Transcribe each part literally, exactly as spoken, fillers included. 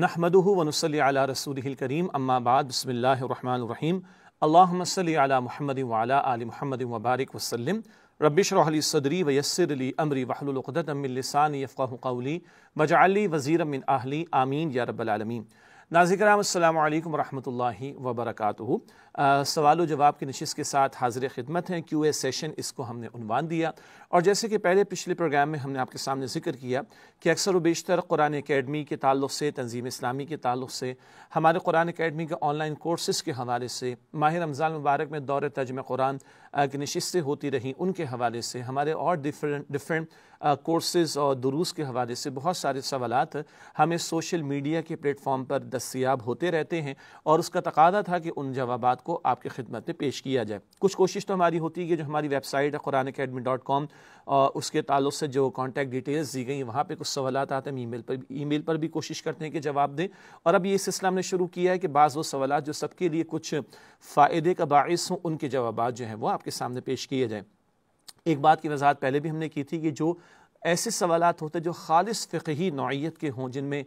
नहमदुहु व नुसल्ली अला रसूलिहिल करीम अम्मा बाद बिस्मिल्लाहिर रहमानिर रहीम अल्लाहुम्मा सल्ली अला मुहम्मदिन व अला आलि मुहम्मदिन व बारिक वसल्लिम रब्बिश रह ली सदरी व यस्सिर ली अमरी वहलुल उक़दतम मिन लिसानी यफ़क़हु क़ौली वजअल ली वज़ीरम मिन अहली आमीन या रब्बल आलमीन। नाज़रीन अस्सलामु अलैकुम व रहमतुल्लाहि व बरकातुहू। सवाल व जवाब की नशिस्त के साथ हाजिर खिदमत हैं। क्यू ए सेशन इसको हमने उन्वान दिया, और जैसे कि पहले पिछले प्रोग्राम में हमने आपके सामने जिक्र किया कि अक्सर व बेशतर कुरान अकेडमी के ताल्लुक़ से, तंजीम इस्लामी के ताल्लुक़ से, हमारे कुरान अकेडमी के ऑनलाइन कोर्सेज़ के हवाले से, माह रमज़ान मुबारक में दौर तर्जुमे कुरान की नशिस्तें होती रहीं, उनके हवाले से हमारे और डिफरेंट डिफरेंट कोर्सेज़ और दुरूस के हवाले से बहुत सारे सवालात हमें सोशल मीडिया के प्लेटफॉर्म पर दस्तियाब होते रहते हैं, और उसका तकादा था कि उन जवाबात को आपकी खिदमत में पेश किया जाए। कुछ कोशिश तो हमारी होती है, जो हमारी वेबसाइट है कुरान अकेडमी डॉट कॉम, और उसके ताल्लुक से जो कॉन्टैक्ट डिटेल्स दी गई वहाँ पे कुछ सवालात आते हैं, ई मेल पर ई मेल पर भी कोशिश करते हैं कि जवाब दें। और अब ये सिलसिला हमने शुरू किया है कि बाज़ वो सवालात जो सबके लिए कुछ फ़ायदे का बाइस हों, उनके जवाबात जो हैं वो आपके सामने पेश किए जाएँ। एक बात की वजाहत पहले भी हमने की थी कि जो ऐसे सवालात होते हैं जो खालिस फ़िक़ही नौइयत के हों, जिनमें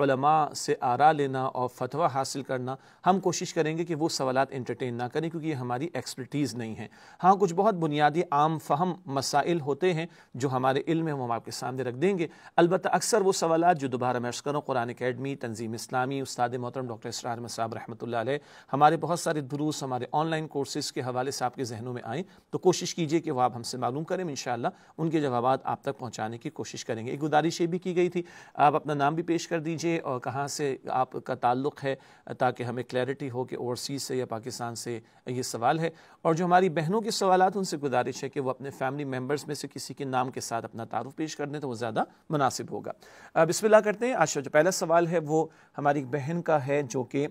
उलमा से आरा लेना और फतवा हासिल करना, हम कोशिश करेंगे कि वो सवालात एंटरटेन ना करें, क्योंकि ये हमारी एक्सपर्टीज़ नहीं है। हाँ, कुछ बहुत बुनियादी आम फहम मसाइल होते हैं जो हमारे इल्म में हम आपके सामने रख देंगे। अलबत्ता अक्सर वो सवालात जो दोबारा मैं अर्ज़ करूँ, कुरान अकेडमी, तंजीम इस्लामी, उस्ताद मोहतरम डॉक्टर इसरार अहमद साहब रहमतुल्लाह अलैह, हमारे बहुत सारे दुरूस, हमारे ऑनलाइन कोर्सेज़ के हवाले से आपके जहनों में आएँ, तो कोशिश कीजिए कि वह आप हमसे मालूम करें। इंशाअल्लाह उनके जवाब आप तक पहुँचाने की कोशिश करेंगे। एक गुजारिश ये भी की गई थी, आप अपना नाम भी पेश कर दीजिए और कहाँ से आपका ताल्लुक़ है, ताकि हमें क्लैरिटी हो कि ओवरसीज़ से या पाकिस्तान से ये सवाल है। और जो हमारी बहनों के सवालात, उनसे गुजारिश है कि वो अपने फैमिली मेम्बर्स में से किसी के नाम के साथ अपना तारुफ पेश कर दें, तो वो ज़्यादा मुनासिब होगा। अब बिस्मिल्लाह करते हैं। आज जो पहला सवाल है वो हमारी एक बहन का है, जो कि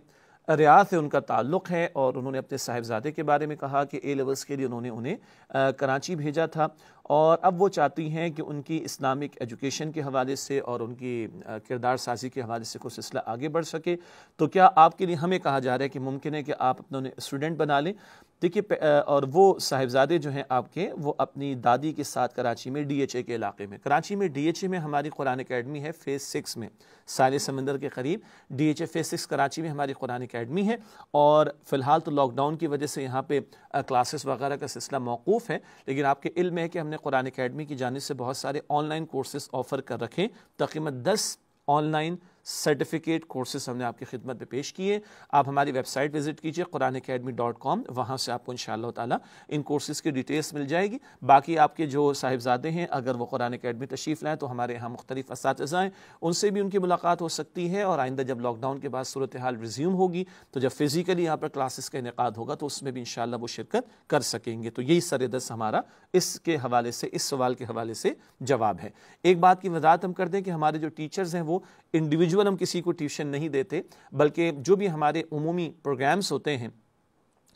रियाद से उनका ताल्लुक़ है, और उन्होंने अपने साहिबजादे के बारे में कहा कि ए लेवल्स के लिए उन्होंने उन्हें आ, कराची भेजा था, और अब वो चाहती हैं कि उनकी इस्लामिक एजुकेशन के हवाले से और उनकी किरदार साजी के हवाले से कोई सिलसिला आगे बढ़ सके। तो क्या आपके लिए हमें कहा जा रहा है कि मुमकिन है कि आप अपना उन्हें स्टूडेंट बना लें? देखिए, और वो साहिबजादे जो हैं आपके, वो अपनी दादी के साथ कराची में डी एच ए के इलाके में, कराची में डी एच ए में हमारी कुरान अकेडमी है, फ़ेज़ सिक्स में, साले समंदर के करीब D H A phase six Karachi में हमारी कुरान अकेडमी है। और फ़िलहाल तो लॉकडाउन की वजह से यहाँ पे क्लासेस वगैरह का सिलसिला मौकूफ़ है, लेकिन आपके इल्म है कि हमने कुरान अकेडमी की जानिब से बहुत सारे ऑनलाइन कोर्सेज़ ऑफ़र कर रखे। तकरीबन दस ऑनलाइन सर्टिफिकेट कोर्सेज हमने आपकी खिदमत में पेश किए। आप हमारी वेबसाइट विजिट कीजिए कुरान अकेडमी डॉट कॉम, वहाँ से आपको इंशाअल्लाह ताला इन कोर्सेज़ की डिटेल्स मिल जाएगी। बाकी आपके जो साहिबजादे हैं, अगर वो कुरान अकेडमी तशरीफ़ लाएँ, तो हमारे यहाँ मुख्तलिफ असातिज़ा हैं, उनसे भी उनकी मुलाकात हो सकती है। और आइंदा जब लॉकडाउन के बाद सूरत हाल रिज्यूम होगी, तो जब फिज़िकली यहाँ पर क्लासेस का इनेकाद होगा, तो उसमें भी इंशाअल्लाह वो शिरकत कर सकेंगे। तो यही सरेदस हमारा इसके हवाले से, इस सवाल के हवाले से जवाब है। एक बात की वजाहत हम कर दें कि हमारे जो टीचर्स हैं वो इंडिविजुअल, हम किसी को ट्यूशन नहीं देते, बल्कि जो भी हमारे उमूमी प्रोग्राम्स होते हैं,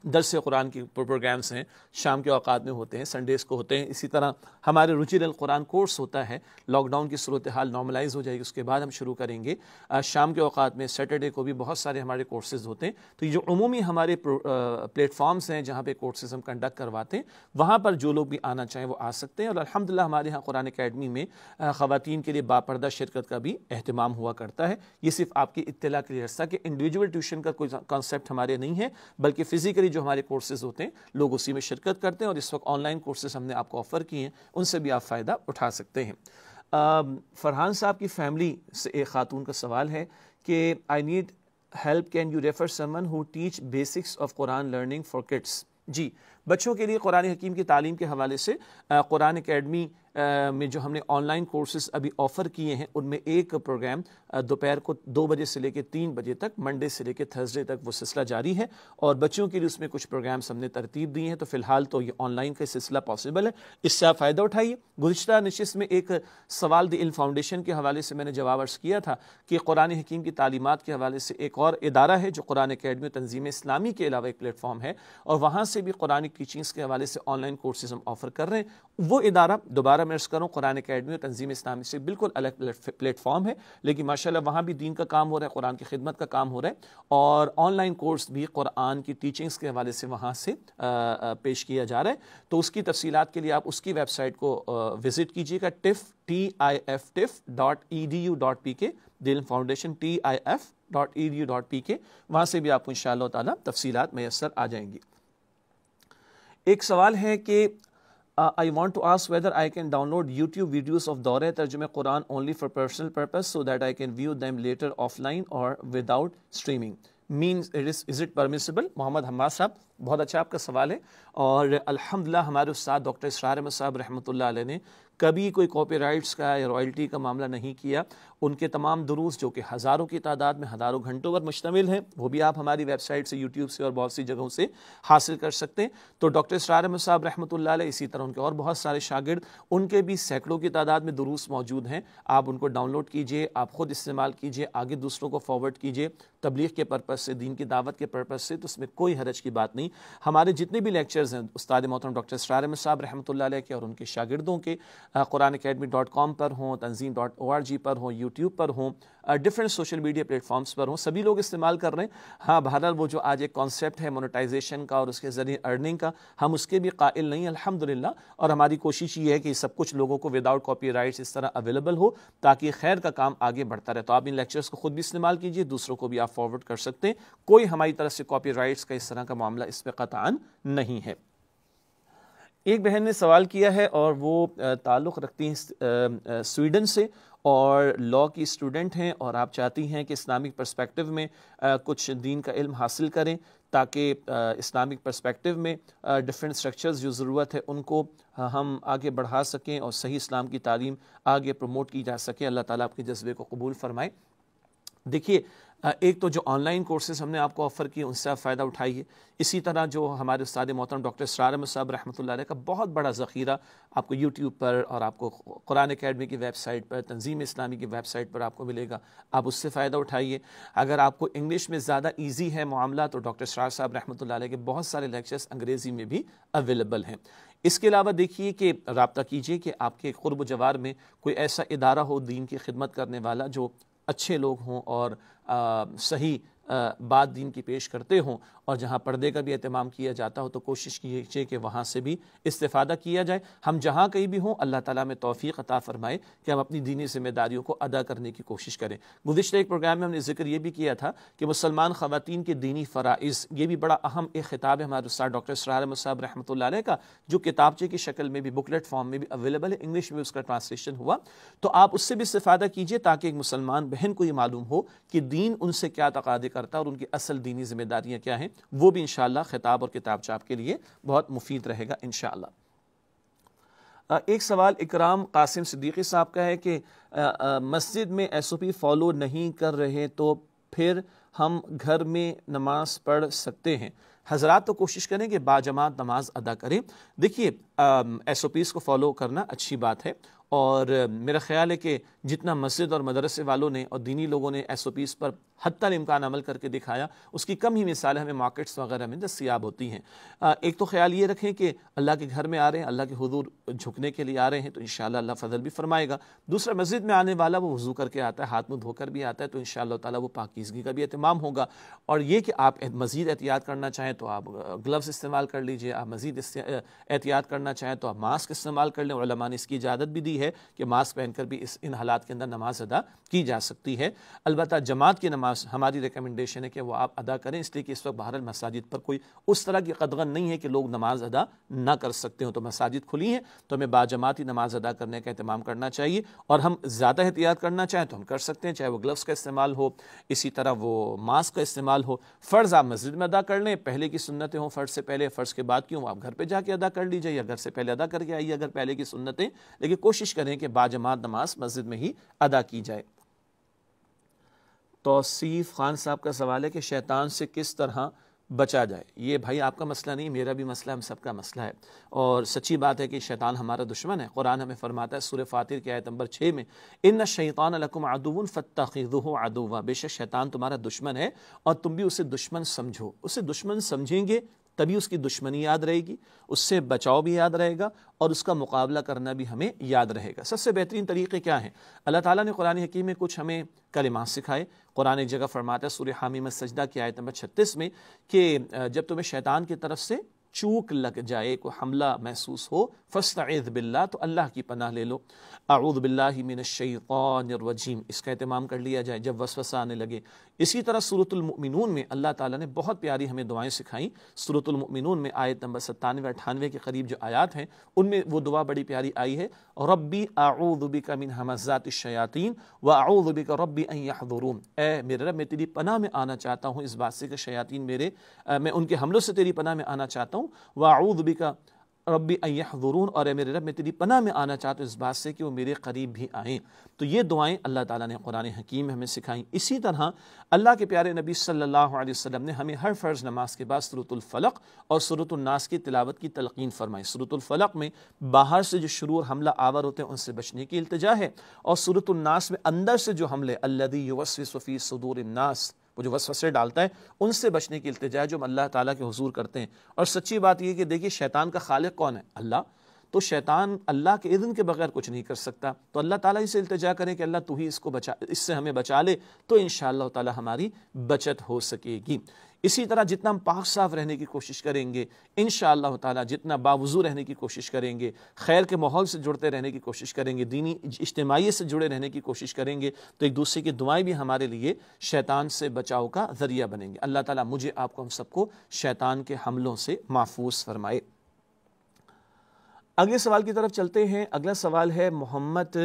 दर्स कुरान के प्रोग्राम्स हैं, शाम के औकात में होते हैं, संडेज़ को होते हैं। इसी तरह हमारे रुचिल अल कुरान कोर्स होता है, लॉकडाउन की सूरत हाल नॉर्मलाइज हो जाएगी उसके बाद हम शुरू करेंगे, शाम के औकात में, सैटरडे को भी बहुत सारे हमारे कोर्सेज़ होते हैं। तो ये जो उमूमी हमारे प्लेटफॉर्म्स हैं जहाँ पे कोर्सेज़ हम कंडक्ट करवाते हैं, वहाँ पर जो लोग भी आना चाहें वो आ सकते हैं। और अल्हम्दुलिल्लाह हमारे यहाँ कुरान अकेडमी में ख़वातीन के लिए बापर्दा शिरकत का भी अहतमाम हुआ करता है। ये सिर्फ आपकी इत्तला के लिए अर्ज़ था कि इंडिविजुअल ट्यूशन का कोई कॉन्सेप्ट हमारे नहीं है, बल्कि फिज़िकली जो हमारे कोर्सेज़ होते हैं लोग उसी में शिरकत करते हैं। और इस वक्त ऑनलाइन कोर्सेज हमने आपको ऑफ़र किए हैं, उनसे भी आप फ़ायदा उठा सकते हैं। फरहान साहब की फैमिली से एक खातून का सवाल है कि I need help, can you refer someone who teach basics of Quran learning for kids? जी, बच्चों के लिए कुरान हकीम की तालीम के हवाले से कुरान अकेडमी में जो हमने ऑनलाइन कोर्सेज़ अभी ऑफ़र किए हैं, उनमें एक प्रोग्राम दोपहर को दो बजे से लेकर तीन बजे तक, मंडे से लेकर थर्सडे तक, वो सिलसिला जारी है। और बच्चों के लिए उसमें कुछ प्रोग्राम्स हमने तरतीब दिए हैं। तो फ़िलहाल तो ये ऑनलाइन का सिलसिला पॉसिबल है, इससे आप फ़ायदा उठाइए। गुज़िश्ता नशिस्त में एक सवाल दिलन फाउंडेशन के हवाले से मैंने जवाब अर्ज़ किया था कि कुरान हकीम की तालीमात के हवाले से एक और इदारा है जो कुरान अकेडमी तंजीम इस्लामी के अलावा एक प्लेटफॉर्म है, और वहाँ से भी कुरानिक टीचिंग्स के हवाले से ऑनलाइन कोर्सेज़ हम ऑफ़र कर रहे हैं। वो इदारा दोबारा मैं अर्ज़ करूँ कुरान अकेडमी और तंजीम इस्लामी से बिल्कुल अलग प्लेटफॉर्म है, लेकिन माशाल्लाह वहाँ भी दीन का काम हो रहा है, कुरान की खिदमत का काम हो रहा है और ऑनलाइन कोर्स भी कुरान की टीचिंग्स के हवाले से वहाँ से पेश किया जा रहा है। तो उसकी तफसीलात के लिए आप उसकी वेबसाइट को विज़िट कीजिएगा, TIF T I F TIF dot E D U dot P K, दिलन foundation T I F dot E D U dot P K, वहाँ से भी आपको इंशाअल्लाह ताला तफसीलात मैसर आ जाएंगी। एक सवाल है कि I want to ask whether I can download YouTube videos of दौरे तर्जुमे Quran only for personal purpose so that I can view them later offline और without streaming, means it is is it permissible. Mohammad Hammad साहब, बहुत अच्छा आपका सवाल है और अल्हम्दुलिल्लाह हमारे उस्ताद डॉक्टर इसरार अहमद साहब रहमतुल्लाह अलैह ने कभी कोई कॉपीराइट्स का या रॉयल्टी का मामला नहीं किया। उनके तमाम दुरूस जो कि हज़ारों की तादाद में हज़ारों घंटों पर मुश्तमिल हैं, वो भी आप हमारी वेबसाइट से, यूट्यूब से और बहुत सी जगहों से हासिल कर सकते हैं। तो डॉक्टर इसरार अहमद साहब रहमतुल्लाह अलैह, इसी तरह उनके और बहुत सारे शागिर्द, उनके भी सैकड़ों की तादाद में दुरूस मौजूद हैं। आप उनको डाउनलोड कीजिए, आप ख़ुद इस्तेमाल कीजिए, आगे दूसरों को फॉरवर्ड कीजिए तबलीग के पर्पज़ से, दीन की दावत के पर्पज़ से, तो उसमें कोई हरज की बात नहीं। हमारे जितने भी लेक्चर्स हैं उस्ताद मोहतरम डॉक्टर इसरार अहमद साहब रहमतुल्लाह अलैह के और उनके शागिर्दों के, कुरान अकेडमी डॉट कॉम पर हों, तंजीम डॉट ओ आर जी पर हों, यूट्यूब पर हों, डिफरेंट सोशल मीडिया प्लेटफॉर्म्स पर हों, सभी लोग इस्तेमाल कर रहे हैं। हाँ, बहरहाल वो जो आज एक कॉन्सेप्ट है मोनेटाइजेशन का और उसके ज़रिए अर्निंग का, हम उसके भी कायल नहीं अल्हम्दुलिल्लाह, और हमारी कोशिश ये है कि सब कुछ लोगों को विदाउट कॉपी राइट्स इस तरह अवेलेबल हो ताकि खैर का काम आगे बढ़ता रहे। तो आप इन लेक्चर्स को खुद भी इस्तेमाल कीजिए, दूसरों को भी आप फॉरवर्ड कर सकते हैं। कोई हमारी तरफ से कॉपी राइट्स का इस तरह का मामला इस पर कतान नहीं है। एक बहन ने सवाल किया है और वो ताल्लुक़ रखती हैं स्वीडन से और लॉ की स्टूडेंट हैं, और आप चाहती हैं कि इस्लामिक पर्सपेक्टिव में आ, कुछ दीन का इल्म हासिल करें ताकि इस्लामिक पर्सपेक्टिव में डिफरेंट स्ट्रक्चर्स जो ज़रूरत है उनको आ, हम आगे बढ़ा सकें और सही इस्लाम की तालीम आगे प्रमोट की जा सके। अल्लाह ताला आपके जज्बे को कबूल फ़रमाए। देखिए, एक तो जो ऑनलाइन कोर्सेज़ हमने आपको ऑफ़र किए उनसे आप फ़ायदा उठाइए, इसी तरह जो हमारे उस्ताद मोहतरम डॉक्टर इसरार अहमद साहब रहमतुल्लाह अलैह का बहुत बड़ा ज़ख़ीरा आपको यूट्यूब पर और आपको कुरान अकेडमी की वेबसाइट पर, तंजीम इस्लामी की वेबसाइट पर आपको मिलेगा, आप उससे फ़ायदा उठाइए। अगर आपको इंग्लिश में ज़्यादा ईजी है मामला तो डॉक्टर इसरार साहब रहमतुल्लाह अलैह के बहुत सारे लेक्चर्स अंग्रेज़ी में भी अवेलेबल हैं। इसके अलावा देखिए कि रब्ता कीजिए कि आपके क़ुर्ब जवार में कोई ऐसा इदारा हो दीन की खिदमत करने वाला जो अच्छे लोग हों और आ, सही आ, बात दीन की पेश करते हों और जहाँ पर्दे का भी एहतमाम किया जाता हो, तो कोशिश कीजिए कि वहाँ से भी इस्तेफ़ादा किया जाए। हम जहाँ कहीं भी हों, अल्लाह ताला में तौफ़ीक़ अता फ़रमाए कि हम अपनी दीनी ज़िम्मेदारियों को अदा करने की कोशिश करें। गुज़िश्ता एक प्रोग्राम में हमने ज़िक्र ये भी किया था कि मुसलमान ख़वातीन के दीनी फ़राइज़, ये भी बड़ा अहम एक ख़िताब है हमारे उस्ताद डॉक्टर इसरार अहमद साहब रहमतुल्लाह अलैह का, जो किताबचे की शक्ल में भी, बुकलेट फॉर्म में भी अवेलेबल है, इंग्लिश में उसका ट्रांसलेशन हुआ। तो आप उससे भी इस्तेफ़ादा कीजिए ताकि एक मुसलमान बहन को ये मालूम हो कि दीन उनसे क्या तकादे करता है और उनकी असल दीनी ज़िम्मेदारियाँ क्या हैं। वो भी इंशाअल्लाह खिताब और किताबचा आपके लिए बहुत मुफीद रहेगा इंशाअल्लाह। एक सवाल इकराम कासिम सिद्दीकी साहब का है कि मस्जिद में एस ओ पी फॉलो नहीं कर रहे तो फिर हम घर में नमाज पढ़ सकते हैं? हज़रात तो कोशिश करें कि बाजमात नमाज अदा करें। देखिए, एस ओ पीज़ को फॉलो करना अच्छी बात है और मेरा ख़्याल है कि जितना मस्जिद और मदरसे वालों ने और दीनी लोगों ने एस ओ पीज़ पर हद्दल इम्कान अमल करके दिखाया, उसकी कम ही मिसालें हमें मार्केट्स वगैरह में दस्तियाब होती हैं। एक तो ख्याल ये रखें कि अल्लाह के घर में आ रहे हैं, अल्लाह के हुजूर झुकने के लिए आ रहे हैं, तो इंशाअल्लाह अल्लाह फजल भी फरमाएगा। दूसरा, मस्जिद में आने वाला वो वज़ू करके आता है, हाथ मुँह धोकर भी आता है, तो इंशाअल्लाह ताला वो पाकीज़गी का भी एहतमाम होगा। और ये कि आप मज़ीद एहतियात करना चाहें तो आप ग्लव्स इस्तेमाल कर लीजिए, आप मज़ीद एहतियात करना चाहें तो आप मास्क इस्तेमाल कर लें। उलमा ने इसकी इजाज़त भी दी है कि मास्क पहनकर भी इस इन हालात के अंदर नमाज अदा की जा सकती है। अलबत्ता जमात की नमाज हमारी रिकमेंडेशन है कि वो आप अदा करें, इसलिए कि इस वक्त बाहर मसाजिद पर कोई उस तरह की कदगन नहीं है कि लोग नमाज अदा ना कर सकते हो। तो मसाजिद खुली हैं तो हमें बाजमाती नमाज अदा करने का एहतमाम करना चाहिए और हम ज़्यादा एहतियात करना चाहें तो हम कर सकते हैं, चाहे वो ग्लव्स का इस्तेमाल हो, इसी तरह वो मास्क का इस्तेमाल हो। फ़र्ज़ आप मस्जिद में अदा कर लें, पहले की सुन्नतें हों फ़र्ज़ से पहले, फ़र्ज़ के बाद क्यों आप घर पर जाके अदा कर लीजिए या घर से पहले अदा करके आइए अगर पहले की सुन्नतें, लेकिन कोशिश करें कि बाजमात नमाज मस्जिद में ही अदा की जाए। तौसीफ़ खान साहब का सवाल है कि शैतान से किस तरह बचा जाए। ये भाई आपका मसला नहीं, मेरा भी मसला, हम सबका मसला है और सच्ची बात है कि शैतान हमारा दुश्मन है। कुरान हमें फरमाता है सूरह फातिर की आयत नंबर छः में, इन्ना शैतान लकुम अदुव्वुन फत्तखिज़ुहु अदुव्वा, बेशक शैतान तुम्हारा दुश्मन है और तुम भी उसे दुश्मन समझो। उसे दुश्मन समझेंगे तभी उसकी दुश्मनी याद रहेगी, उससे बचाव भी याद रहेगा और उसका मुकाबला करना भी हमें याद रहेगा। सबसे बेहतरीन तरीक़े क्या हैं? अल्लाह ताला ने कुरान हकीम में कुछ हमें कलिमात सिखाए। कुरान एक जगह फरमाता है सूरह हामीम सजदा की आयत नंबर छत्तीस में कि जब तुम्हें शैतान की तरफ से चूक लग जाए, को हमला महसूस हो, फस्तईज़ बिल्लाह, तो अल्लाह की पनाह ले लो। अऊज़ु बिल्लाहि मिनश्शैतानिर रजीम, इसका एहतमाम कर लिया जाए जब वसवसा आने लगे। इसी तरह सूरतुल मुमिनून में अल्लाह ताला ने बहुत प्यारी हमें दुआएं सिखाई। सूरतुल मुमिनून में आयत नंबर सत्तानवे अट्ठानवे के करीब जो आयत हैं उनमें वो दुआ बड़ी प्यारी आई है, रब्बी अऊज़ु बिका मिन हमाज़ातिश शयातीन व अऊज़ु बिका रब्बी अन यहज़ुरून। ए मेरे रब, मैं तेरी पनाह में आना चाहता हूँ इस बात से कि शयातीन मेरे, मैं उनके हमलों से तेरी पनाह में आना चाहता हूँ। वाऊद बिका रब्बी अय्यहज़ुरून, और मेरे रब मैं तेरी पनाह में आना चाहता हूँ इस बात से कि वो मेरे करीब भी आएँ। तो ये दुआएं अल्लाह ताला ने कुरान हकीम में हमें सिखाई। इसी तरह अल्लाह के प्यारे नबी सल्लल्लाहु अलैहि वसल्लम ने हमें हर फ़र्ज़ नमाज के बाद सूरतुल फ़लक और सूरतुल नास की तिलावत की तलक़ीन फरमाई। सूरतुल फ़लक में बाहर से जो शुरू और हमला आवर होते हैं उनसे बचने की इल्तिजा है, और सूरतुल नास में अंदर से जो हमले अल्लज़ी युवस्विसु फ़ी सुदूरिन नास, वो जो वसवसे डालता है, उनसे बचने की इल्तिजा है जो हम अल्लाह ताला के हुजूर करते हैं। और सच्ची बात यह कि देखिए शैतान का खालिक कौन है? अल्लाह। तो शैतान अल्लाह के इज़्न के बगैर कुछ नहीं कर सकता। तो अल्लाह ताला ही से इल्तिजा करें कि अल्लाह तू ही इसको बचा, इससे हमें बचा ले, तो इंशाअल्लाह ताला हमारी बचत हो सकेगी। इसी तरह जितना हम पाक साफ रहने की कोशिश करेंगे, इंशाअल्लाह ताला जितना बावजू रहने की कोशिश करेंगे, खैर के माहौल से जुड़ते रहने की कोशिश करेंगे, दीनी इज्तिमाई से जुड़े रहने की कोशिश करेंगे, तो एक दूसरे की दुआएं भी हमारे लिए शैतान से बचाव का ज़रिया बनेंगे। अल्लाह ताला मुझे आपको हम सबको शैतान के हमलों से महफूज फरमाए। अगले सवाल की तरफ चलते हैं। अगला सवाल है मोहम्मद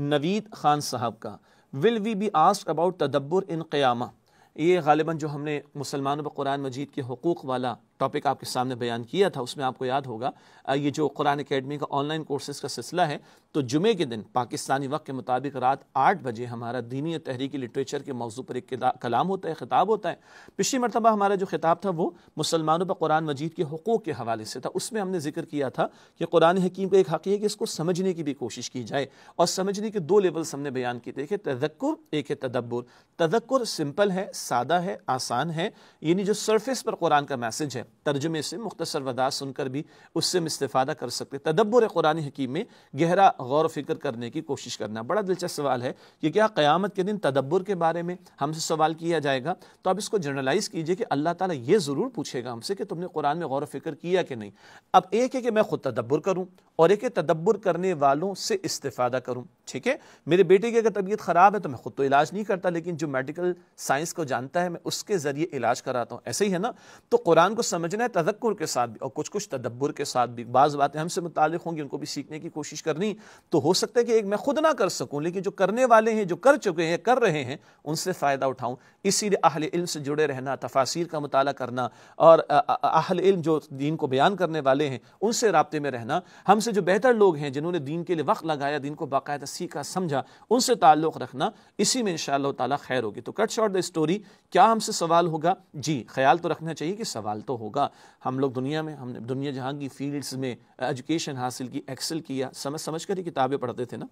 नवीद खान साहब का, will we be asked about तदब्बुर इन क़यामा। ये गालिबा जो हमने मुसलमानों पर कुरान मजीद के हकूक़ वाला टॉपिक आपके सामने बयान किया था, उसमें आपको याद होगा ये जो कुरान अकेडमी का ऑनलाइन कोर्सेज़ का सिलसिला है, तो जुमे के दिन पाकिस्तानी वक्त के मुताबिक रात आठ बजे हमारा दीनी और तहरीकी लिटरेचर के मौजू पर एक कलाम होता है, ख़िताब होता है। पिछली मरतबा हमारा जो ख़िताब था वो मुसलमानों पर कुरान मजीद के हकूक़ के हवाले से था। उसमें हमने जिक्र किया था कि कुरान हकीम का एक हक़ है कि इसको समझने की भी कोशिश की जाए, और समझने के दो लेवल्स हमने बयान किए थे, एक है तज़क्कुर, एक है तदब्बुर। तज़क्कुर सिंपल है, सादा है, आसान है, यानी जो सरफेस पर कुरान का मैसेज है तर्जुमे से मुख्तसर वदात सुनकर भी उससे हम इस्तेफादा कर सकते। तदब्बुर कुरान हकीम में गहरा गौर फिक्र करने की कोशिश करना। बड़ा दिलचस्प सवाल है कि क्या क़यामत के दिन तदब्बुर के बारे में हमसे सवाल किया जाएगा? तो आप इसको जनरलाइज कीजिए कि अल्लाह ताला ये ज़रूर पूछेगा हमसे कि तुमने कुरान में गौर फिक्र किया कि नहीं। अब एक है कि मैं खुद तदब्बुर करूँ और एक है तदब्बुर करने वालों से इस्तेफादा करूँ। ठीक है, मेरे बेटे की अगर तबीयत ख़राब है तो मैं खुद तो इलाज नहीं करता, लेकिन जो मेडिकल साइंस को जानता है मैं उसके ज़रिए इलाज कराता हूँ। ऐसे ही है ना, तो कुरान को समझना है तदक्कुर के साथ भी और कुछ कुछ तदब्बुर के साथ भी। बाज़ बातें हमसे मुतालिक होंगी, उनको भी सीखने की कोशिश करनी। तो हो सकता है कि एक मैं खुद ना कर सकूँ, लेकिन जो करने वाले हैं, जो कर चुके हैं, कर रहे हैं, उनसे फ़ायदा उठाऊँ। इसीलिए अहले इल्म से जुड़े रहना, तफासिर का मुताला करना, और अहले इल्म जो दीन को बयान करने वाले हैं उनसे राब्ते में रहना, हमसे जो बेहतर लोग हैं जिन्होंने दीन के लिए वक्त लगाया, दीन को बाकायदा सीखा समझा, उनसे ताल्लुक़ रखना, इसी में इंशाअल्लाह ताला खैर होगी। तो कट शॉर्ट द स्टोरी, क्या हमसे सवाल होगा? जी, ख्याल तो रखना चाहिए कि सवाल तो होगा। हम लोग दुनिया में, हमने दुनिया जहाँ की फील्ड्स में एजुकेशन हासिल की, एक्सेल किया, समझ समझ कर ही किताबें पढ़ते थे ना।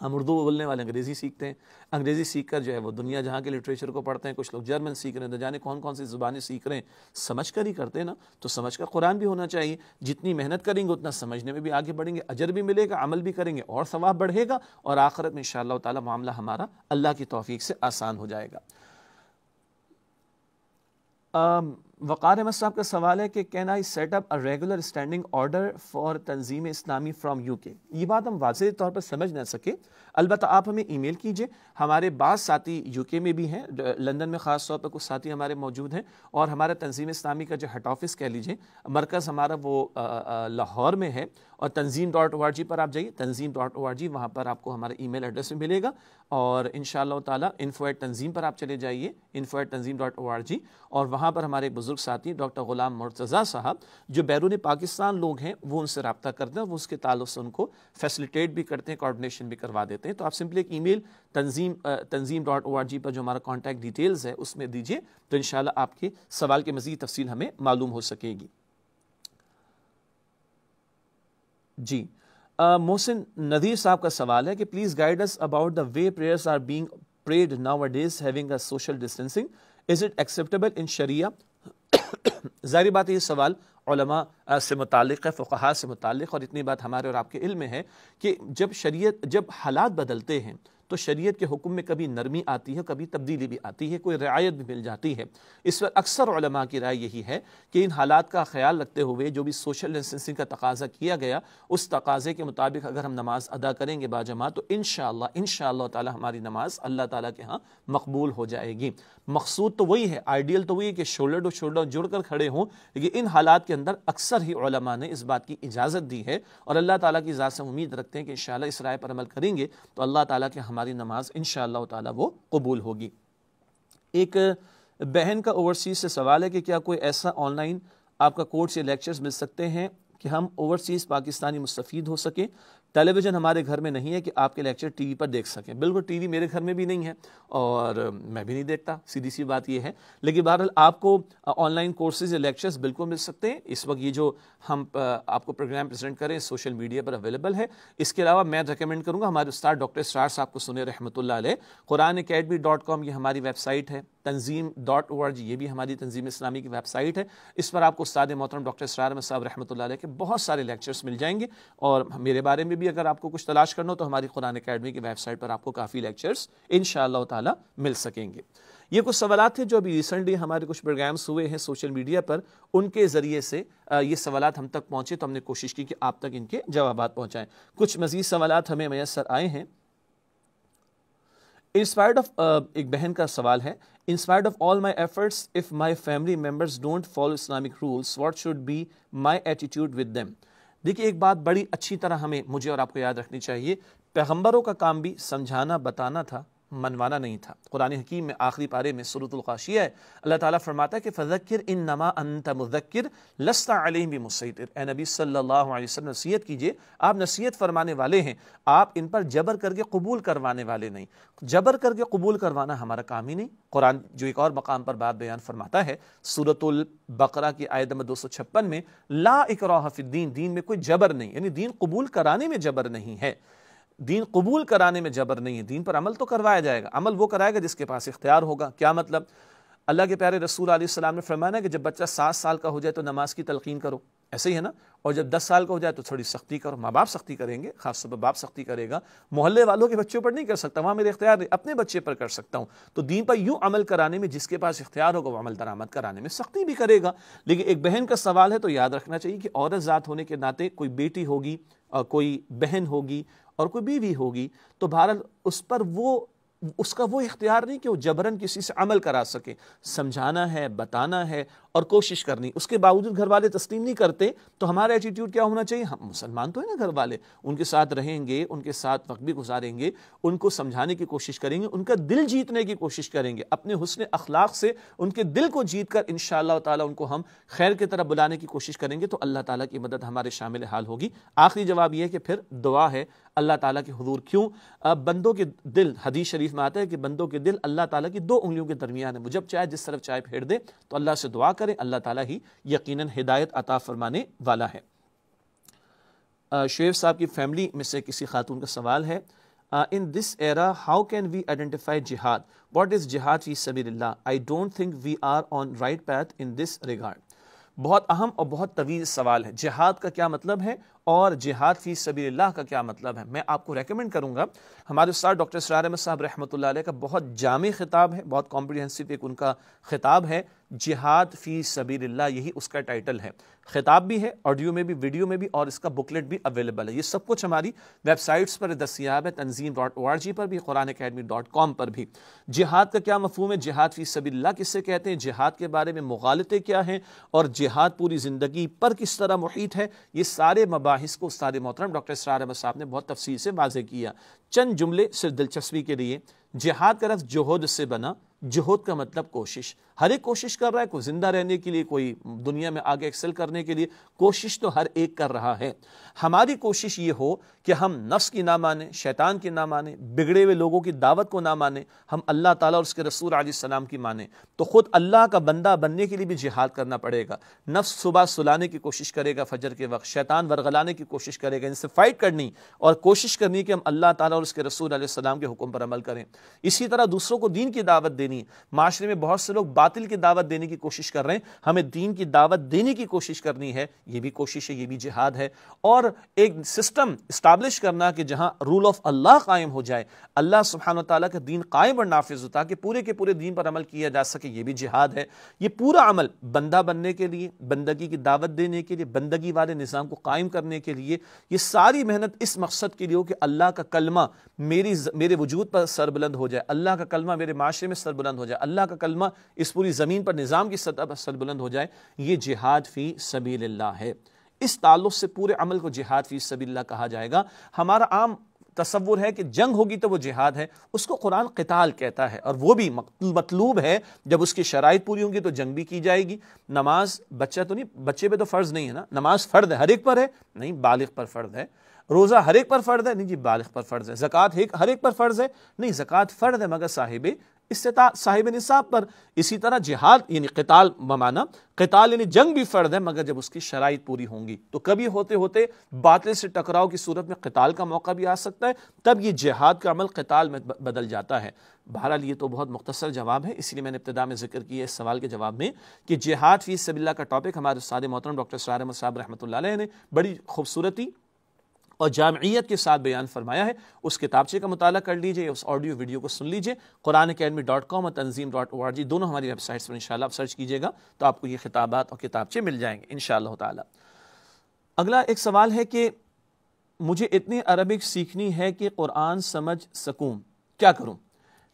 हम उर्दू बोलने वाले अंग्रेज़ी सीखते हैं, अंग्रेज़ी सीखकर जो है वो दुनिया जहाँ के लिटरेचर को पढ़ते हैं, कुछ लोग जर्मन सीख रहे हैं, तो जाने कौन कौन सी ज़ुबानें सीख रहे हैं, समझ कर ही करते हैं ना। तो समझ कर कुरान भी होना चाहिए। जितनी मेहनत करेंगे उतना समझने में भी आगे बढ़ेंगे, अजर भी मिलेगा, अमल भी करेंगे और सवाब बढ़ेगा, और आखिरत में इंशाअल्लाह ताला मामला हमारा अल्लाह की तौफीक से आसान हो जाएगा। वक़ार अहमद साहब का सवाल है कि can I set up a regular standing order for Tanzeem Islami from UK. ये बात हम वाज़े तौर पर समझ ना सके, अलबत्ता आप हमें ईमेल कीजिए। हमारे बाद साथी यूके में भी हैं, लंदन में ख़ास तौर पर कुछ साथी हमारे मौजूद हैं, और हमारा तंजीम इस्लामी का जो हेड ऑफिस कह लीजिए, मरकज़ हमारा वो लाहौर में है। और तंजीम डॉट ओ आर जी पर आप जाइए, तंजीम डॉट ओ आर जी, वहाँ पर आपको हमारा ईमेल एड्रेस भी मिलेगा, और इंशाअल्लाह ताला इन्फो एट तंजीम पर आप चले जाइए, info at Tanzeem dot O R G, और वहाँ पर हमारे बुज़ुर्ग साथी डॉक्टर ग़ुलाम मुर्तज़ा साहब जो बैरून पाकिस्तान लोग हैं वो उनसे रब्ता करते हैं, वो उसके ताल्लुक़ से उनको फैसिलिटेट भी करते हैं, कोऑर्डिनेशन भी करवा देते हैं। तो आप सिंपली एक email Tanzeem Tanzeem dot O R G पर जो हमारा कॉन्टैक्ट डिटेल्स है उसमें दीजिए, तो इंशाअल्लाह आपके सवाल की मज़ीद तफसील हमें मालूम हो सकेगी। जी, मोहसिन नदीर साहब का सवाल है कि please guide us about the way prayers are being prayed nowadays having a social distancing, is it acceptable in शरिया। ज़ाहिर बात ये सवाल उलमा से मुतालिक है, फ़ुक़हा से मुतालिक, और इतनी बात हमारे और आपके इल्म में है कि जब शरीयत जब हालात बदलते हैं तो शरीयत के हुक्म में कभी नरमी आती है, कभी तब्दीली भी आती है, कोई रियायत भी मिल जाती है। इस पर अक्सर उलमा की राय यही है कि इन हालात का ख्याल रखते हुए जो भी सोशल डिस्टेंसिंग का तकाजा किया गया उस तकाजे के मुताबिक अगर हम नमाज अदा करेंगे बाजमात तो इंशाअल्लाह इंशाअल्लाह ताला हमारी नमाज अल्लाह ताला के यहाँ मकबूल हो जाएगी। मकसूद तो वही है, आइडियल तो वही है कि शोल्डर टू शोल्डर जुड़ कर खड़े हों, लेकिन इन हालात के अंदर अक्सर ही उलमा ने इस बात की इजाज़त दी है और अल्लाह ताला की इजाज़त से उम्मीद रखते हैं कि इंशाअल्लाह इस राय पर अमल करेंगे तो अल्लाह ताला के हमारी नमाज इंशाअल्लाह ताला वो कबूल होगी। एक बहन का ओवरसीज़ से सवाल है कि क्या कोई ऐसा ऑनलाइन आपका कोर्स या लेक्चर्स मिल सकते हैं कि हम ओवरसीज़ पाकिस्तानी मुस्तफ़ीद हो सकें? टेलीविज़न हमारे घर में नहीं है कि आपके लेक्चर टीवी पर देख सकें। बिल्कुल, टीवी मेरे घर में भी नहीं है और मैं भी नहीं देखता, सीधी सी बात यह है। लेकिन बहरहाल आपको ऑनलाइन कोर्सेज़ या लेक्चर्स बिल्कुल मिल सकते हैं। इस वक्त ये जो हम आपको प्रोग्राम प्रेजेंट करें सोशल मीडिया पर अवेलेबल है। इसके अलावा मैं रिकमेंड करूँगा हमारे उस्ताद डॉक्टर इसरार साहब को सुने रहमतुल्लाह अलैह। कुरान अकेडमी डॉट कॉम ये हमारी वेबसाइट है, तंजीम डॉट ओ आर जी ये भी हमारी तंजीम इस्लामी की वेबसाइट है। इस पर आपको उस्ताद मोहतरम डॉक्टर इसरार अहमद साहब रहमतुल्लाह अलैह के बहुत सारे लेक्चर्स मिल जाएंगे और मेरे बारे में भी अगर आपको कुछ तलाश करना हो तो हमारी कुरान अकेडमी की वेबसाइट पर आपको काफ़ी लेक्चर्स इंशाअल्लाह ताला मिल सकेंगे। ये कुछ सवालात थे जो अभी रिसेंटली हमारे कुछ प्रोग्राम्स हुए हैं सोशल मीडिया पर, उनके ज़रिए से ये सवालात हम तक पहुँचे तो हमने कोशिश की कि आप तक इनके जवाबात पहुँचाएँ। कुछ मज़ीद सवालात हमें मैसर आए हैं। इंस्पायर्ड ऑफ एक बहन का सवाल है, inspired of all my efforts if my family members don't follow Islamic rules what should be my attitude with them. देखिए, एक बात बड़ी अच्छी तरह हमें मुझे और आपको याद रखनी चाहिए, पैगंबरों का काम भी समझाना बताना था, मनवाना नहीं था। कुरान हकीम में आखिरी पारे में सूरतुल गाशिया है, अल्लाह ताला फरमाता है कि फ़ज़क्किर इन्नमा अंत मुज़क्किर लस्ता अलैहिम बिमुसैतिर। ए नबी सल्लल्लाहु अलैहि वसल्लम नसीहत कीजिए, आप नसीहत फरमाने वाले हैं, आप इन पर जबर करके कबूल करवाने वाले नहीं। जबर करके कबूल करवाना हमारा काम ही नहीं। कुरान जो एक और मकाम पर बात बयान फरमाता है सूरतुल बकरा की आयत नंबर दो सौ छप्पन में, ला इकराह फ़िद्दीन, दीन में कोई जबर नहीं, यानी दीन कबूल कराने में जबर नहीं है, दीन कबूल कराने में जबर नहीं है, दीन पर अमल तो करवाया जाएगा। अमल वो कराएगा जिसके पास इख्तियार होगा। क्या मतलब? अल्लाह के प्यारे रसूल अलैहि सलाम ने फरमाया कि जब बच्चा सात साल का हो जाए तो नमाज की तलकीन करो, ऐसे ही है ना, और जब दस साल का हो जाए तो थोड़ी सख्ती करो। माँ बाप सख्ती करेंगे, खासतौर पर बाप सख्ती करेगा, मोहल्ले वालों के बच्चों पर नहीं कर सकता, वहाँ मेरे इख्तियार नहीं, अपने बच्चे पर कर सकता हूँ। तो दीन पर यूँ अमल कराने में जिसके पास इख्तियार होगा वो अमल दरामद कराने में सख्ती भी करेगा। लेकिन एक बहन का सवाल है तो याद रखना चाहिए कि औरत ज़ात होने के नाते कोई बेटी होगी, कोई बहन होगी और कोई बीवी होगी, तो भारत उस पर वो उसका वो इख्तियार नहीं कि वो जबरन किसी से अमल करा सके। समझाना है, बताना है और कोशिश करनी, उसके बावजूद घर वाले तस्लीम नहीं करते तो हमारा एटीट्यूड क्या होना चाहिए? हम मुसलमान तो है ना, घर वाले उनके साथ रहेंगे, उनके साथ वक्त भी गुजारेंगे, उनको समझाने की कोशिश करेंगे, उनका दिल जीतने की कोशिश करेंगे, अपने हुस्न अखलाक से उनके दिल को जीत कर इंशाअल्लाह ताला उनको हम खैर की तरफ बुलाने की कोशिश करेंगे तो अल्लाह ताला की मदद हमारे शामिल हाल होगी। आखिरी जवाब यह है कि फिर दुआ है अल्लाह ताला के हुजूर, क्यों बंदों के दिल, हदीस शरीफ में आता है कि बंदों के दिल अल्लाह ताला की दो उंगलियों के दरमियान है, वो जब चाहे जिस तरफ चाहे फेर दे। तो अल्लाह से दुआ करें, अल्लाह ताला ही यकीनन हिदायत अता फरमाने वाला है। शेख साहब की फैमिली में से किसी खातून का सवाल है, in this era how can we identify जिहाद, व्हाट इज़ जिहाद फी सबीलिल्लाह, I don't think we are on right path in this regard. बहुत अहम और बहुत तवील सवाल है, जिहाद का क्या मतलब है और जिहाद फी सबीलिल्लाह का क्या मतलब है। मैं आपको रेकमेंड करूंगा हमारे उस्ताद डॉक्टर इसरार अहमद साहब रहमतुल्लाह अलैह का बहुत जामे खिताब है, बहुत कॉम्प्रिहेंसिव एक उनका खिताब है, जिहाद फी सबीलिल्लाह यही उसका टाइटल है। खिताब भी है ऑडियो में भी, वीडियो में भी, और इसका बुकलेट भी अवेलेबल है। ये सब कुछ हमारी वेबसाइट्स पर दस्तियाब है, तंजीम डॉट ओ आर जी पर भी, कुरान अकेडमी डॉट कॉम पर भी। जिहाद का क्या मफहूम है, जिहाद फी सबीलिल्लाह किससे कहते हैं, जिहाद के बारे में मुगालते क्या हैं और जिहाद पूरी ज़िंदगी पर किस तरह मुहीत है, ये सारे मबाहिस को उस्ताद मोहतरम डॉक्टर इसरार अहमद साहब ने बहुत तफसील से वाज़े किया। चंद जुमले सिर्फ दिलचस्पी के लिए, जिहाद का लफ्ज़ जुहद से बना, जुहद का मतलब कोशिश, हर एक कोशिश कर रहा है, कोई जिंदा रहने के लिए, कोई दुनिया में आगे एक्सेल करने के लिए, कोशिश तो हर एक कर रहा है। हमारी कोशिश ये हो कि हम नफ्स की ना माने, शैतान की ना माने, बिगड़े हुए लोगों की दावत को ना माने, हम अल्लाह ताला और उसके रसूल अलैहिस्सलाम की माने। तो ख़ुद अल्लाह का बंदा बनने के लिए भी जिहाद करना पड़ेगा। नफ्स सुबह सुलाने की कोशिश करेगा फजर के वक्त, शैतान वरगलाने की कोशिश करेगा, इनसे फ़ाइट करनी और कोशिश करनी कि हम अल्लाह ताला और उसके रसूल अलैहिस्सलाम के हुक्म पर अमल करें। इसी तरह दूसरों को दीन की दावत देनी, देनी है। माशरे में बहुत से लोग बातिल की दावत देने की कोशिश कर रहे हैं, हमें दीन की दावत देने की कोशिश करनी है। ये भी कोशिश है, ये भी जिहाद है। और एक सिस्टम इस्टाब्लिश करना कि जहाँ रूल ऑफ अल्लाह कायम हो जाए, अल्लाह सुब्हानहू तआला का दीन कायम और नाफिज हो, ताकि पूरे के पूरे दीन पर अमल किया जा सके, ये भी जिहाद है। ये पूरा अमल बंदा बनने के लिए, बंदगी की दावत देने के लिए, बंदगी वाले निज़ाम को कायम करने के लिए, ये सारी मेहनत इस मकसद के लिए हो कि अल्लाह का कलमा मेरी मेरे वजूद पर सरबुलंद हो जाए, अल्लाह का कलमा मेरे माशरे में सरबुलंद हो जाए, अल्लाह का कलमा इस पूरी ज़मीन पर निज़ाम की सतह पर सरबुलंद हो जाए। ये जिहाद फ़ी सबीलिल्लाह है। इस ताल्लुक़ से पूरे अमल को जिहाद फ़ी सबीलिल्लाह कहा जाएगा। हमारा आम तसव्वुर है कि जंग होगी तो वो जिहाद है, उसको कुरान क़िताल कहता है, और वो भी मतलूब है। जब उसकी शराइत पूरी होंगी तो जंग भी की जाएगी। नमाज बच्चा तो नहीं, बच्चे पे तो फ़र्ज़ नहीं है ना, नमाज फ़र्द है, हर एक पर है, नहीं बालिग पर फ़र्द है। रोज़ा हर एक पर फ़र्द है, नहीं जी बालिग पर फ़र्ज़ है। ज़कात हर एक पर फ़र्ज़ है, नहीं ज़कात फ़र्द है मगर साहिब इससे साहिब निसाब पर। इसी तरह जिहाद यानी क़िताल बमाना, क़िताल यानी जंग भी फ़र्द है मगर जब उसकी शराइत पूरी होंगी। तो कभी होते होते बातिल से टकराव की सूरत में क़िताल का मौका भी आ सकता है, तब ये जिहाद का अमल क़िताल में बदल जाता है। बहरहाल ये तो बहुत मुख्तसर जवाब है, इसलिए मैंने इब्तिदा में जिक्र किया इस सवाल के जवाब में कि जिहाद फ़ी सबीलिल्लाह का टॉपिक हमारे उस्ताद मोहतरम डॉक्टर इसरार अहमद साहब रहमतुल्लाह अलैह ने बड़ी खूबसूरती और जामियत के साथ बयान फरमाया है। उस किताबचे का मुताला कर लीजिए, उस ऑडियो वीडियो को सुन लीजिए। कुरान अकेडमी डॉट कॉम और तंजीम डॉट ओ आर जी दोनों हमारी वेबसाइट्स पर इंशाल्लाह आप सर्च कीजिएगा तो आपको ये खिताबात और किताबचे मिल जाएंगे इंशाल्लाह ताला। अगला एक सवाल है कि मुझे इतनी अरबिक सीखनी है कि कुरान समझ सकूँ, क्या करूँ?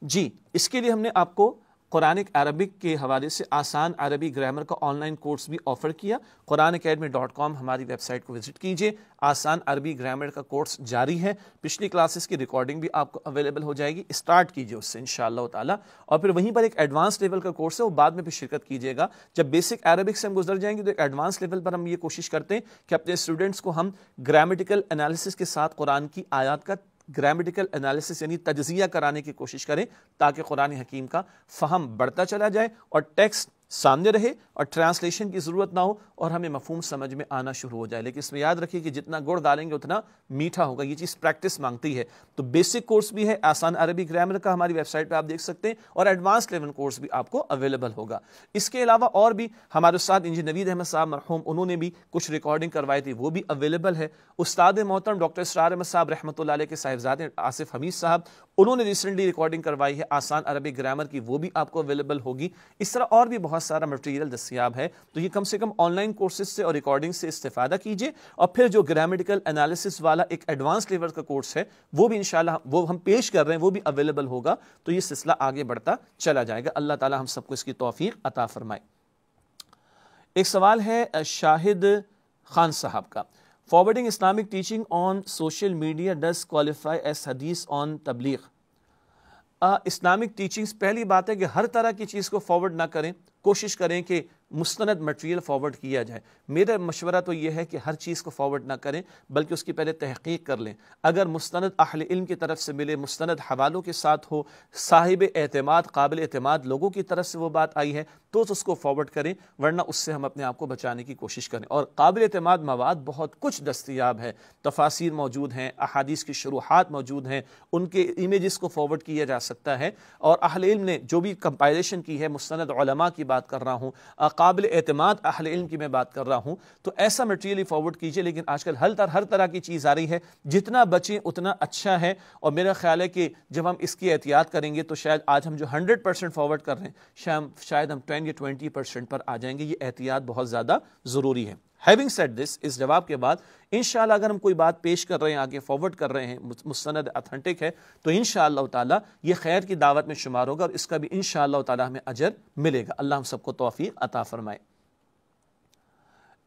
जी, इसके लिए हमने आपको कुरान अरबिक के हवाले से आसान अरबी ग्रामर का ऑनलाइन कोर्स भी ऑफ़र किया। कुरान अकेडमी डॉट कॉम हमारी वेबसाइट को विज़िट कीजिए, आसान अरबी ग्रामर का कोर्स जारी है। पिछली क्लासेस की रिकॉर्डिंग भी आपको अवेलेबल हो जाएगी, स्टार्ट कीजिए उससे इंशाअल्लाह ताला। और फिर वहीं पर एक एडवांस लेवल का कोर्स है, वो बाद में भी शिरकत कीजिएगा। जब बेसिक अरबिक से हम गुजर जाएंगे तो एक एडवांस लेवल पर हम ये कोशिश करते हैं कि अपने स्टूडेंट्स को हम ग्रामेटिकल एनालिसिस के साथ कुरान की आयात का ग्रामेटिकल एनालिसिस यानी तजज़िया कराने की कोशिश करें, ताकि कुरान हकीम का फ़हम बढ़ता चला जाए और टेक्स्ट सामने रहे और ट्रांसलेशन की ज़रूरत ना हो और हमें मफहूम समझ में आना शुरू हो जाए। लेकिन इसमें याद रखिए कि जितना गुड़ डालेंगे उतना मीठा होगा, ये चीज़ प्रैक्टिस मांगती है। तो बेसिक कोर्स भी है आसान अरबी ग्रामर का, हमारी वेबसाइट पर आप देख सकते हैं, और एडवांस लेवल कोर्स भी आपको अवेलेबल होगा। इसके अलावा और भी हमारे उस्ताद इंजीनियर नवीद अहमद साहब मरहूम, उन्होंने भी कुछ रिकॉर्डिंग करवाई थी, वो भी अवेलेबल है। उस्ताद मोहतरम डॉक्टर इसरार अहमद साहब रहमतुल्लाह अलैह के साहिबजादे आसिफ हमीद साहब, उन्होंने रिसेंटली रिकॉर्डिंग करवाई है आसान अरबी ग्रामर की, वो भी आपको अवेलेबल होगी। इस तरह और भी बहुत सारा मटेरियल दस्तियाब है। तो ये कम से कम ऑनलाइन कोर्सेज से और रिकॉर्डिंग से इस्तेफादा कीजिए। और फिर जो ग्रामेटिकल एनालिसिस वाला एक एडवांस लेवल का कोर्स है, वो भी इंशाल्लाह वो हम पेश कर रहे हैं, वो भी अवेलेबल होगा। तो ये सिलसिला आगे बढ़ता चला जाएगा, अल्लाह ताला हम सबको इसकी तौफीक अता फरमाए। एक सवाल है शाहिद खान साहब का, forwarding Islamic teaching on social media does qualify as हदीस ऑन तबलीग? इस्लामिक टीचिंग्स, पहली बात है कि हर तरह की चीज़ को फॉरवर्ड ना करें, कोशिश करें कि मुस्तनद मटेरियल फॉरवर्ड किया जाए। मेरा मशवरा तो यह है कि हर चीज़ को फॉरवर्ड ना करें, बल्कि उसकी पहले तहक़ीक़ कर लें। अगर मुस्तनद अहले इल्म की तरफ से मिले, मुस्तनद हवालों के साथ हो, साहिब एतमाद काबिल एतमाद लोगों की तरफ से वो बात आई है तो उसको फॉरवर्ड करें, वरना उससे हम अपने आप को बचाने की कोशिश करें। और काबिल एतमाद मवाद बहुत कुछ दस्तियाब है, तफासिर मौजूद हैं, अहादीस की शुरूहात मौजूद हैं, उनके इमेज़ को फॉरवर्ड किया जा सकता है। और अहले इल्म ने जो भी कंपाइलेशन की है, मुस्तनद उलमा की बात कर रहा हूँ, काबिल एतमाद अहले इल्म की मैं बात कर रहा हूँ, तो ऐसा मटेरियल ही फॉरवर्ड कीजिए। लेकिन आजकल हर तरह हर तरह की चीज़ आ रही है, जितना बचें उतना अच्छा है। और मेरा ख्याल है कि जब हम इसकी एहतियात करेंगे तो शायद आज हम जो हंड्रेड परसेंट फॉरवर्ड कर रहे हैं, शायद हम टेन या ट्वेंटी परसेंट पर आ जाएंगे। ये एहतियात बहुत ज़्यादा ज़रूरी है। हैविंग सेड दिस, इस जवाब के बाद इंशाल्लाह अगर हम कोई बात पेश कर रहे हैं, आगे फॉरवर्ड कर रहे हैं, मुसनद ऑथेंटिक है, तो इंशाल्लाह ताला ये खैर की दावत में शुमार होगा और इसका भी इंशाल्लाह ताला हमें अजर मिलेगा। अल्लाह हम सबको तौफीक अता फरमाए।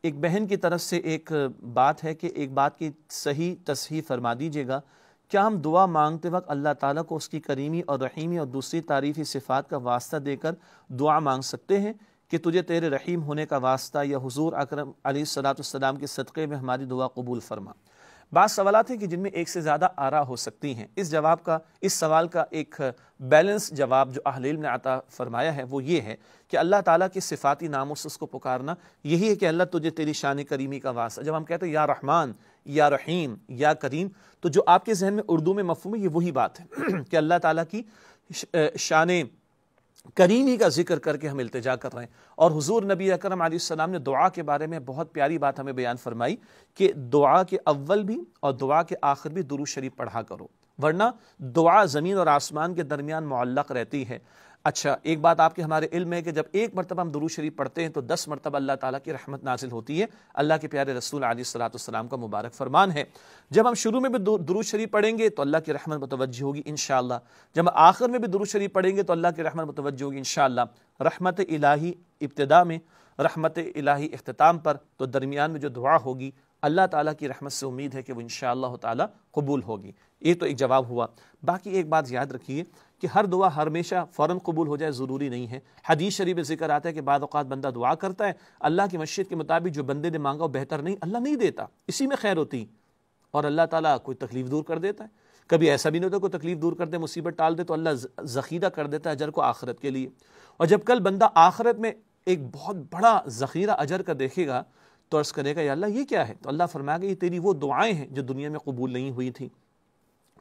एक बहन की तरफ से एक बात है कि एक बात की सही तसहीह फरमा दीजिएगा, क्या हम दुआ मांगते वक्त अल्लाह ताला को उसकी करीमी और रहीमी और दूसरी तारीफ़ी सिफ़ात का वास्ता देकर दुआ मांग सकते हैं कि तुझे तेरे रहीम होने का वास्ता या हुजूर अकरम अलैहिस्सलाम के सदक़े में हमारी दुआ कबूल फरमा? बात सवालात हैं कि जिनमें एक से ज़्यादा आरा हो सकती हैं। इस जवाब का इस सवाल का एक बैलेंस जवाब जो अहले इल्म ने अता फरमाया है वो ये है कि अल्लाह ताला के सिफ़ाती नामों से उसको पुकारना यही है कि अल्लाह तुझे तेरी शान करीमी का वास्ता। जब हम कहते हैं या रहमान, या रहीम, या करीम, तो जो आपके जहन में उर्दू में मफ़हूम है ये वही बात है कि अल्लाह ताला की शान करीमी का जिक्र करके हम इल्तिजा कर रहे हैं। और हुजूर नबी अकरम अलैहिस्सलाम ने दुआ के बारे में बहुत प्यारी बात हमें बयान फरमाई कि दुआ के अव्वल भी और दुआ के आखिर भी दुरूद शरीफ पढ़ा करो, वरना दुआ ज़मीन और आसमान के दरमियान मुअल्लक़ रहती है। अच्छा, एक बात आपके हमारे इल्म है कि जब एक मरतबा हम दुरूद शरीफ पढ़ते हैं तो दस मरतबा अल्लाह ताला की रहमत नाजिल होती है। अल्लाह के प्यारे रसूल अलैहिस्सलातु वस्सलाम का मुबारक फरमान है जब हम शुरू में भी दुरूद शरीफ पढ़ेंगे तो अल्लाह की रहमत मुतवज्जह होगी इंशाअल्लाह, जब आखिर में भी दुरूद शरीफ पढ़ेंगे तो अल्लाह की रहमत मुतवज्जह होगी इंशाअल्लाह। रहमत इलाही इब्तिदा में, रहमत इलाही इख्तिताम पर, तो दरमियान में जो दुआ होगी अल्लाह ताला की रहमत से उम्मीद है कि वो इंशाअल्लाह ताला कबूल होगी। ये तो एक जवाब हुआ। बाकी एक बात याद रखिए कि हर दुआ हमेशा फ़ौरन कबूल हो जाए ज़रूरी नहीं है। हदीस शरीफ में जिक्र आता है कि बाद औक़ात बंदा दुआ करता है, अल्लाह की मशीयत के मुताबिक जो बंदे ने मांगा वो बेहतर नहीं, अल्लाह नहीं देता, इसी में खैर होती, और अल्लाह ताला कोई तकलीफ़ दूर कर देता है। कभी ऐसा भी नहीं होता कोई तकलीफ़ दूर कर दे, मुसीबत टाल दे, तो अल्लाह ज़ख़ीरा कर देता है अजर को आखिरत के लिए। और जब कल बंदा आखिरत में एक बहुत बड़ा ज़ख़ीरा अजर का देखेगा तो अर्ज़ करेगा या अल्लाह ये क्या है, तो अल्लाह फरमाएगा ये तेरी वो दुआएं हैं जो दुनिया में कबूल नहीं हुई थी।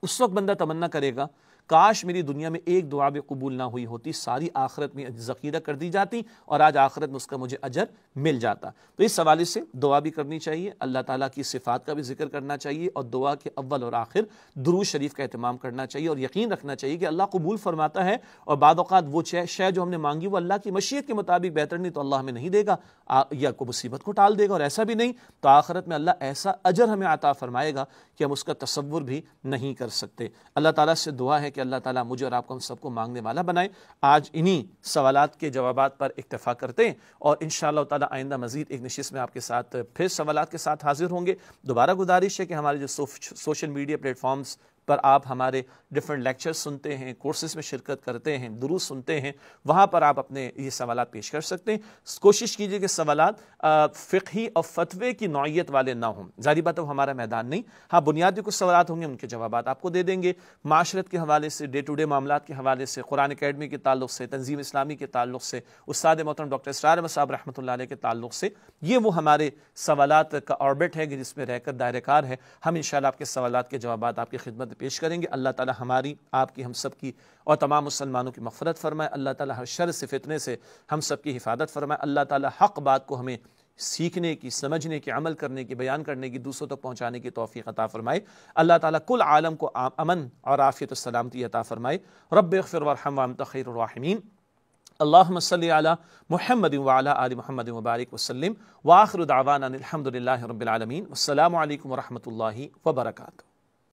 उस वक्त बंदा तमन्ना करेगा काश मेरी दुनिया में एक दुआ भी कबूल ना हुई होती, सारी आखिरत में ज़ख़ीरा कर दी जाती और आज आखिरत में उसका मुझे अजर मिल जाता। तो इस हवाले से दुआ भी करनी चाहिए, अल्लाह ताला की सिफ़ात का भी जिक्र करना चाहिए और दुआ के अव्वल और आखिर दुरूद शरीफ का एहतमाम करना चाहिए। और यकीन रखना चाहिए कि अल्लाह कबूल फरमाता है और बाद औक़ात वो शय जो हमने मांगी वो अल्लाह की मशीयत के मुताबिक बेहतर नहीं तो अल्लाह हमें नहीं देगा या कोई मुसीबत को टाल देगा, और ऐसा भी नहीं तो आखिरत में अल्लाह ऐसा अजर हमें अता फरमाएगा कि हम उसका तसव्वुर भी नहीं कर सकते। अल्लाह ताला से दुआ है कि अल्लाह ताला मुझे और आपको हम सबको मांगने वाला बनाए। आज इन्हीं सवालात के जवाबात पर इक्तफ़ा करते हैं और इंशाअल्लाह ताला आइंदा मज़ीद एक नशिस्त में आपके साथ फिर सवालात के साथ हाजिर होंगे। दोबारा गुजारिश है कि हमारे जो सो, सोशल मीडिया प्लेटफॉर्म्स पर आप हमारे डिफरेंट लेक्चर्स सुनते हैं, कोर्सेज़ में शिरकत करते हैं, दुरूस सुनते हैं, वहाँ पर आप अपने ये सवालात पेश कर सकते हैं। कोशिश कीजिए कि सवालात फ़िक़ही और फतवे की नौइयत वाले ना हों, जाहिर बात है वो हमारा मैदान नहीं। हाँ, बुनियादी कुछ सवालात होंगे उनके जवाबात आपको दे देंगे, माशरत के हवाले से, डे टू डे मामलात के हवाले से, कुरान अकेडमी के ताल्लुक़ से, तंजीम इस्लामी के ताल्लुक़ से, उस्ताद मोहतरम डॉक्टर इसरार अहमद साहब रहमतुल्लाह अलैह के ताल्लुक़ से। ये वो हमारे सवालात का ऑर्बिट है कि जिसमें रहकर दायरे कार है। हम इंशाअल्लाह आपके सवालात के जवाबात आपकी खिदमत पेश करेंगे। अल्लाह ताला हमारी, आपकी, हम सब की और तमाम मुसलमानों की मग़फ़िरत फरमाए। अल्लाह ताला हर शर से, फितने से हम सब की हिफाजत फरमाए। अल्लाह ताला हक़ बात को हमें सीखने की, समझने की, अमल करने की, बयान करने की, दूसरों तक तो पहुँचाने की तौफ़ीक़ अता फरमाए। अल्लाह ताला कुल आलम को अमन और आफ़ियत और सलामती अता फरमाए। रब्बिग़फ़िर वरहम वअन्त ख़ैरुर राहिमीन। अल्लाहुम्मा सल्लि अला मुहम्मद व अला आलि मुहम्मद मुबारक वसल्लम। व आखिरु दावाना अनिल हम्दुलिल्लाहि रब्बिल आलमीन। वस्सलामु अलैकुम व रहमतुल्लाहि व बरकातुहू।